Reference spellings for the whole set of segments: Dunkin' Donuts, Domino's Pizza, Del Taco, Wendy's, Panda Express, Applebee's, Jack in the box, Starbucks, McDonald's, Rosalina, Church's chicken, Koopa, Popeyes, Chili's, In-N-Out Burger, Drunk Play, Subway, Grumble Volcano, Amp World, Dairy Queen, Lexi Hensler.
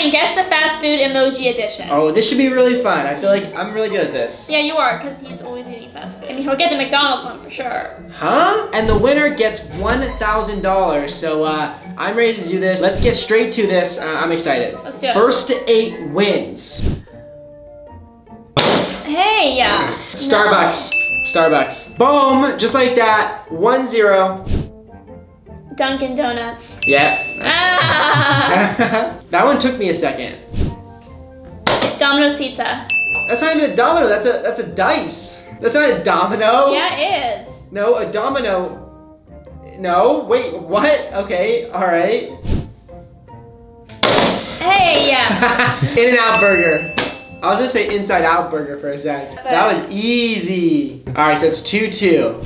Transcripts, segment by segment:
playing Guess the Fast Food Emoji Edition. Oh, this should be really fun. I feel like I'm really good at this. Yeah, you are, because he's always eating fast food. I mean, he'll get the McDonald's one for sure. Huh? And the winner gets $1,000. So I'm ready to do this. Let's get straight to this. I'm excited. Let's do it. First to 8 wins. Hey, yeah. Starbucks. No. Starbucks. Boom, just like that. 1-0. Dunkin' Donuts. Yeah. Ah. That one took me a second. Domino's Pizza. That's not even a domino, that's a dice. That's not a domino. Yeah, it is. No, a domino. No, wait, what? Okay, all right. Hey, yeah. In-N-Out Burger. I was gonna say Inside Out Burger for a sec. But that was easy. All right, so it's 2-2.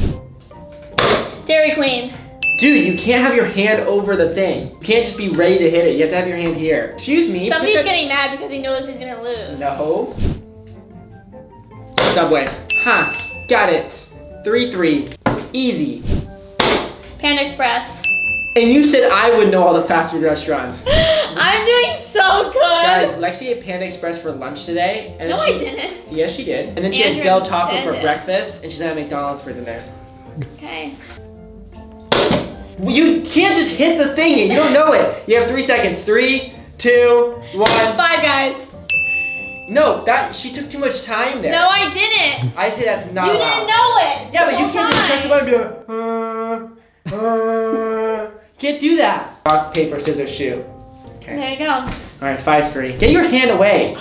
Dairy Queen. Dude, you can't have your hand over the thing. You can't just be ready to hit it. You have to have your hand here. Excuse me. Somebody's getting mad because he knows he's gonna lose. No. Subway. Huh. Got it. 3-3. Easy. Panda Express. And you said I would know all the fast food restaurants. I'm doing so good. Guys, Lexi ate Panda Express for lunch today. And no, I didn't. Yes, she did. And then she had Del Taco for breakfast, and she's at McDonald's for dinner. Okay. You can't just hit the thing and you don't know it. You have 3 seconds. 3, 2, 1. Five Guys. No, that she took too much time there. No, I didn't. I say that's not. You allowed. Didn't know it. Yeah, but you can't just press the button and be like, Can't do that. Rock, paper, scissors, shoe. Okay. There you go. All right, 5-3. Get your hand away.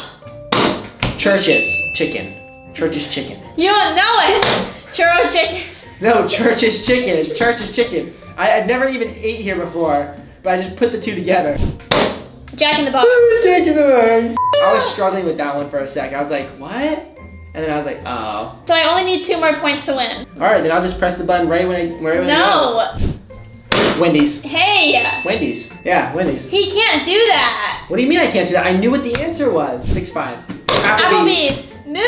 Church's chicken. Church's chicken. You don't know it. Churro chicken. No, Church's chicken. It's Church's chicken. I've never even ate here before, but I just put the two together. Jack in the box. Jack in the box. I was struggling with that one for a sec. I was like, what? And then I was like, oh. So I only need 2 more points to win. All right, then I'll just press the button right when it goes. No. Wendy's. Hey. Wendy's. Yeah, Wendy's. He can't do that. What do you mean I can't do that? I knew what the answer was. 6-5. Applebee's. Move.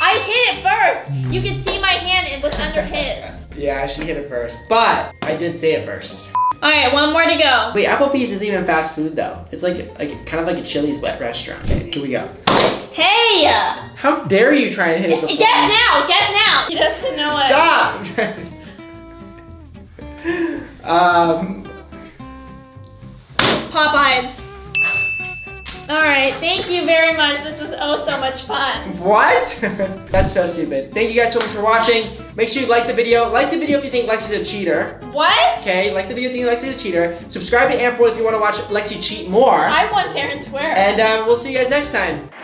I hit it first. You can see my hand. It was under his. Yeah, she hit it first, but I did say it first. All right, 1 more to go. Wait, Applebee's isn't even fast food though. It's like kind of like a Chili's wet restaurant. Okay, here we go. Hey! How dare you try and hit it before? Guess now, guess now. He doesn't know it. Stop! Popeyes. All right, thank you very much. This was oh so much fun. What? That's so stupid. Thank you guys so much for watching. Make sure you like the video. Like the video if you think Lexi's a cheater. What? Okay, like the video if you think Lexi's a cheater. Subscribe to Amp World if you want to watch Lexi cheat more. I won fair and square. And we'll see you guys next time.